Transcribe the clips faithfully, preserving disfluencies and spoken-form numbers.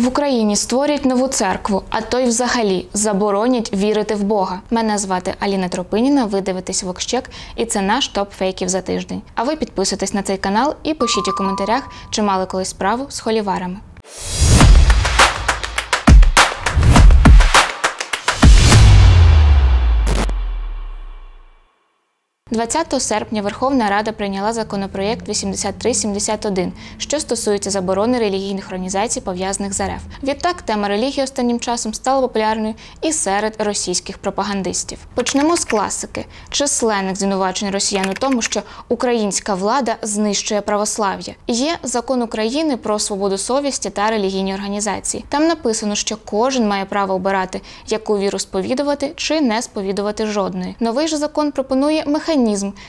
В Україні створять нову церкву, а то й взагалі заборонять вірити в Бога. Мене звати Аліна Тропиніна, ви дивитесь VoxCheck і це наш топ фейків за тиждень. А ви підписуйтесь на цей канал і пишіть у коментарях, чи мали колись справу з холіварами. двадцятого серпня Верховна Рада прийняла законопроєкт вісімдесят три сімдесят один, що стосується заборони релігійних організацій, пов'язаних з РФ. Відтак, тема релігії останнім часом стала популярною і серед російських пропагандистів. Почнемо з класики. Численних звинувачень росіян у тому, що українська влада знищує православ'я. Є закон України про свободу совісті та релігійні організації. Там написано, що кожен має право обирати, яку віру сповідувати чи не сповідувати жодної. Новий же закон пропонує механізм,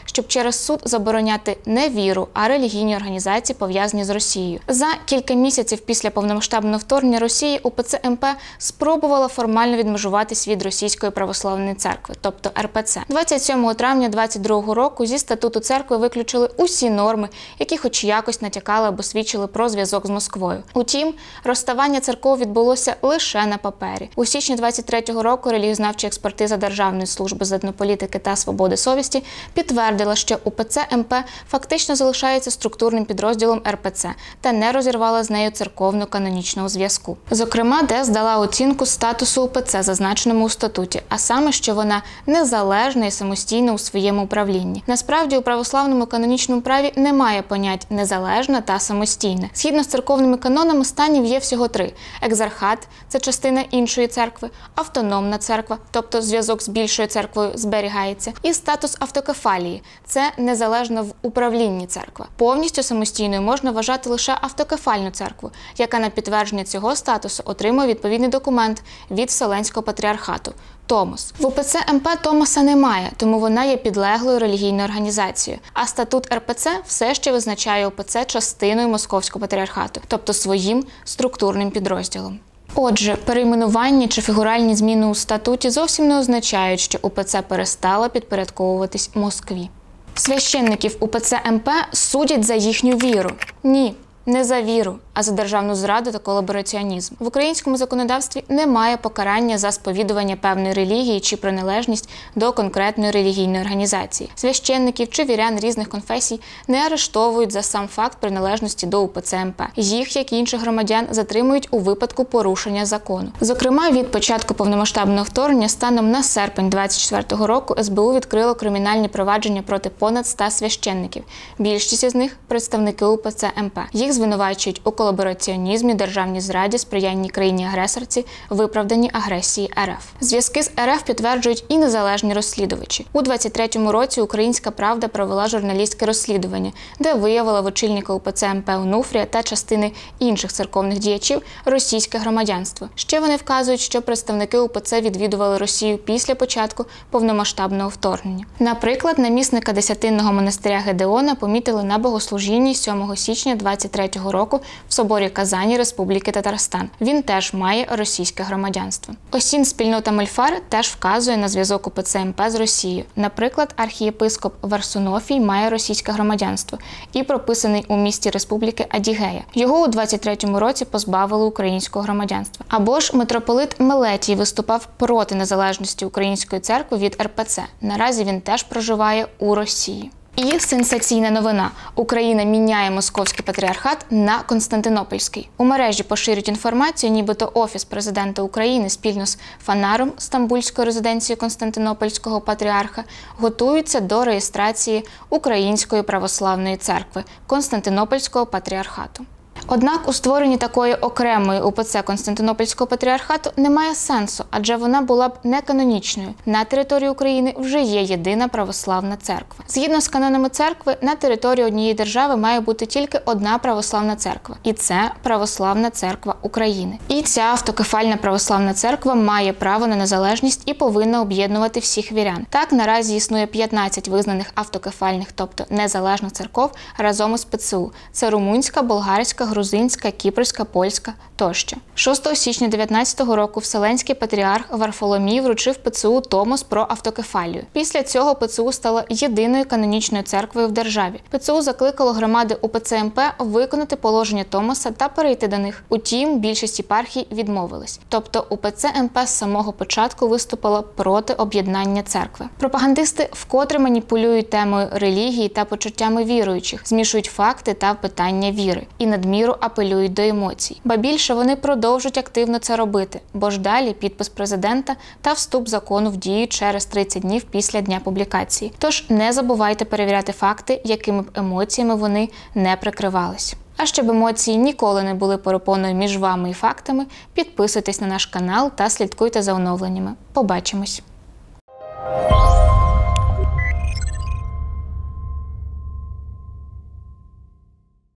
щоб через суд забороняти не віру, а релігійні організації, пов'язані з Росією. За кілька місяців після повномасштабного вторгнення Росії УПЦ МП спробувала формально відмежуватись від Російської православної церкви, тобто РПЦ. двадцять сьомого травня двадцять другого року зі статуту церкви виключили усі норми, які хоч якось натякали або свідчили про зв'язок з Москвою. Утім, розставання церков відбулося лише на папері. У січні двадцять третього року релігієзнавча експертиза Державної служби з етнополітики та свободи совісті підтвердила, що УПЦ МП фактично залишається структурним підрозділом РПЦ та не розірвала з нею церковно-канонічного зв'язку. Зокрема, ДЕС дала оцінку статусу УПЦ, зазначеному у статуті, а саме, що вона незалежна і самостійна у своєму управлінні. Насправді, у православному канонічному праві немає понять «незалежна» та «самостійна». Згідно з церковними канонами, станів є всього три – екзархат – це частина іншої церкви, автономна церква, тобто зв'язок з більшою церквою зберігається, і статус автокефалії. Автокефалії – це незалежно в управлінні церква. Повністю самостійною можна вважати лише автокефальну церкву, яка на підтвердження цього статусу отримує відповідний документ від Вселенського патріархату – Томос. В УПЦ МП Томоса немає, тому вона є підлеглою релігійною організацією, а статут РПЦ все ще визначає УПЦ частиною Московського патріархату, тобто своїм структурним підрозділом. Отже, перейменування чи фігуральні зміни у статуті зовсім не означають, що УПЦ перестала підпорядковуватись Москві. Священників УПЦ МП судять за їхню віру. Ні. Не за віру, а за державну зраду та колабораціонізм. В українському законодавстві немає покарання за сповідування певної релігії чи приналежність до конкретної релігійної організації. Священників чи вірян різних конфесій не арештовують за сам факт приналежності до УПЦ МП. Їх, як і інших громадян, затримують у випадку порушення закону. Зокрема, від початку повномасштабного вторгнення станом на серпень двадцять четвертого року ес бе у відкрило кримінальні провадження проти понад ста священників. Більшість із них – представники УПЦ МП. Їх звинувачують у колабораціонізмі, державній зраді, сприянні країні-агресорці, виправданні агресії РФ. Зв'язки з РФ підтверджують і незалежні розслідувачі. У двадцять третьому році Українська Правда провела журналістське розслідування, де виявила в очільника УПЦ МП Унуфрія та частини інших церковних діячів російське громадянство. Ще вони вказують, що представники УПЦ відвідували Росію після початку повномасштабного вторгнення. Наприклад, намісника десятинного монастиря Гедеона помітили на богослужінні сьомого січня двадцять третього року в соборі Казані Республіки Татарстан. Він теж має російське громадянство. Осін спільнота Мольфар теж вказує на зв'язок УПЦ МП з Росією. Наприклад, архієпископ Варсунофій має російське громадянство і прописаний у місті Республіки Адігея. Його у двадцять третьому році позбавили українського громадянства. Або ж митрополит Мелетій виступав проти незалежності Української церкви від РПЦ. Наразі він теж проживає у Росії. І сенсаційна новина. Україна міняє Московський патріархат на Константинопольський. У мережі поширюють інформацію, нібито Офіс президента України спільно з Фанаром, стамбульською резиденцією Константинопольського патріарха, готуються до реєстрації Української православної церкви Константинопольського патріархату. Однак у створенні такої окремої УПЦ Константинопольського патріархату немає сенсу, адже вона була б неканонічною. На території України вже є єдина православна церква. Згідно з канонами церкви, на території однієї держави має бути тільки одна православна церква. І це Православна Церква України. І ця автокефальна православна церква має право на незалежність і повинна об'єднувати всіх вірян. Так, наразі існує п'ятнадцять визнаних автокефальних, тобто незалежних церков разом із пе це у. Це румунська, болгарська, турецька, грузинська, кіпрська, польська тощо. шостого січня дві тисячі дев'ятнадцятого року Вселенський патріарх Варфоломій вручив ПЦУ Томос про автокефалію. Після цього ПЦУ стала єдиною канонічною церквою в державі. ПЦУ закликало громади УПЦ МП виконати положення Томоса та перейти до них. Утім, більшість єпархій відмовились. Тобто УПЦ МП з самого початку виступила проти об'єднання церкви. Пропагандисти вкотре маніпулюють темою релігії та почуттями віруючих, змішують факти та питання віри і надміру апелюють до емоцій. Ба більше, вони продовжують активно це робити, бо ж далі підпис президента та вступ закону в дію через тридцять днів після дня публікації. Тож не забувайте перевіряти факти, якими б емоціями вони не прикривались. А щоб емоції ніколи не були перепоною між вами і фактами, підписуйтесь на наш канал та слідкуйте за оновленнями. Побачимось!